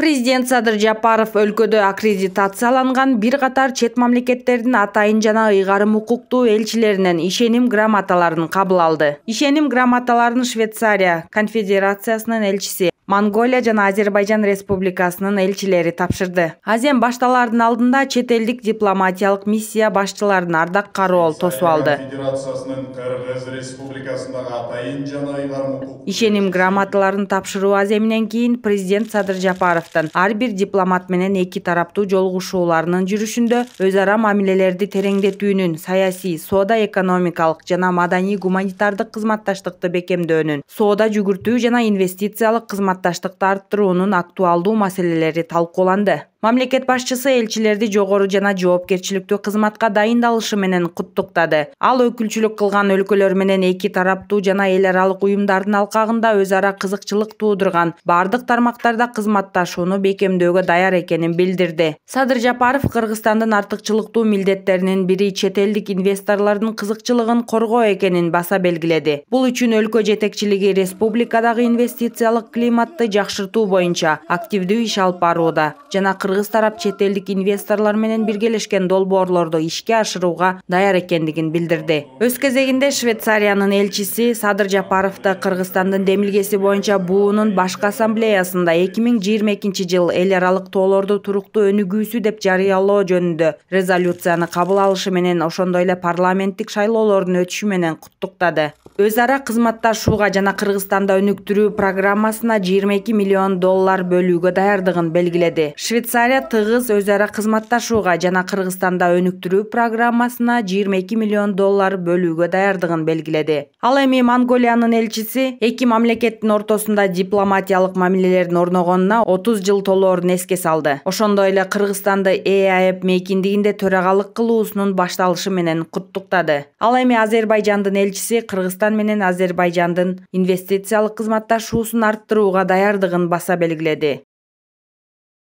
Президент Садыр Жапаров өлкөдө аккредитацияланган бир катар чет мамлекеттердин атайын жана ыйгарым укуктуу элчилеринен ишеним грамоталарын кабыл алды. Ишеним грамоталарын Швейцария конфедерациясынын элчиси, Монголия жана Азербайджан республикасынын элчилери тапшырды. Азем башталардын алдында чет элдик дипломатиялык миссия башчыларынын ардак кароол тосуп алды. Ишеним грамоталарын тапшыруу аземинен кийин президент Садыр Жапаров ар бир дипломат менен эки тараптуу жолугушууларынын жүрүшүндө өз ара мамилелерди тереңдетүүнүн, саясий, соода экономикалык жана маданий гуманитардык кызматташтыкты бекемдөөнүн, соода жүгүртүү жана инвестициялык кызматташтыкты арттыруунун актуалдуу маселелери талкууланды. Мамлекет башчысы элчилерди жогору жана жоопкерчиликтүү кызматка дайындалышы менен куттуктады. Ал өкүлчүлүк кылган өлкөлөр менен эки тараптуу жана эл аралык уюмдардын алкагында өз ара кызыкчылык туудурган бардык тармактарда кызматташууну бекемдөөгө даяр экенин билдирди. Садыр Жапаров Кыргызстандын артыкчылыктуу милдеттеринин бири чет элдик инвесторлордун кызыкчылыгын коргоо экенин баса белгиледи. Бул үчүн өлкө жетекчилиги республикадагы инвестициялык климатты жакшыртуу боюнча активдүү иш алып барууда жана кыргыз тарап чет элдик инвесторлор менен биргелешкен долбоорлорду ишке ашырууга даяр экендигин билдирди. Өз кезегинде Швейцариянын элчиси Садыр Жапаровду Кыргызстандын демилгеси боюнча буунун башкы ассамблеясында 2022 жыл эл аралык тоолорду туруктуу өнүгүүсү деп жарыялоо жөнүндө резолюцияны кабыл алышы менен ошондой эле парламенттик шайлоолордун өтүшү менен куттуктады. Өз ара кызматташууга жана Кыргызстанда өнүктүрүү программасына 22 миллион доллар бөлүүгө даярдыгын белгиледи. Швейцария тыгыз өз ара кызматташууга жана Кыргызстанда өнүктүрүү программасына 22 миллион доллар бөлүүгө даярдыгын белгиледи. Ал эми Монголиянын элчиси эки мамлекеттин ортосунда дипломатиялык мамилелердин орногонуна 30 жыл толоорун эске салды. Ошондой эле Кыргызстанды ЕАЭБ мейкиндигинде төрагалык кылуусунун башталышы менен куттуктады. Ал эми Азербайджандын элчиси Кыргызстан менен Азербайджандын инвестициялык кызматташуусун арттырууга даярдыгын баса белгиледи.